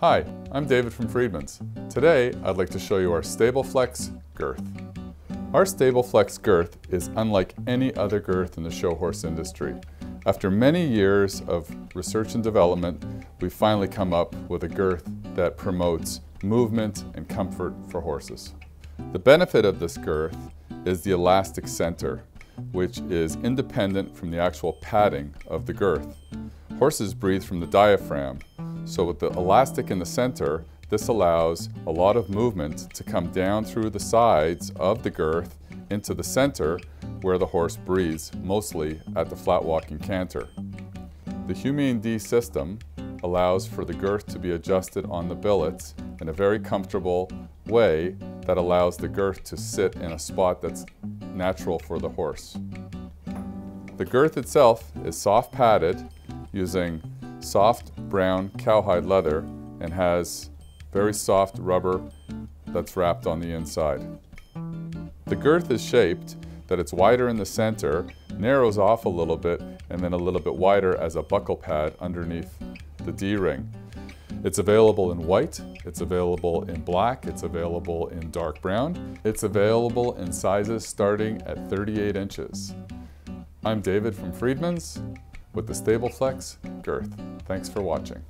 Hi, I'm David from Freedman's. Today, I'd like to show you our Stabil-Flex girth. Our Stabil-Flex girth is unlike any other girth in the show horse industry. After many years of research and development, we've finally come up with a girth that promotes movement and comfort for horses. The benefit of this girth is the elastic center, which is independent from the actual padding of the girth. Horses breathe from the diaphragm, so with the elastic in the center, this allows a lot of movement to come down through the sides of the girth into the center where the horse breathes, mostly at the flat walk and canter. The Humane D system allows for the girth to be adjusted on the billets in a very comfortable way that allows the girth to sit in a spot that's natural for the horse. The girth itself is soft padded using soft brown cowhide leather and has very soft rubber that's wrapped on the inside. The girth is shaped that it's wider in the center, narrows off a little bit, and then a little bit wider as a buckle pad underneath the D-ring. It's available in white, it's available in black, it's available in dark brown. It's available in sizes starting at 38 inches. I'm David from Freedman's with the Stabil-Flex girth. Thanks for watching.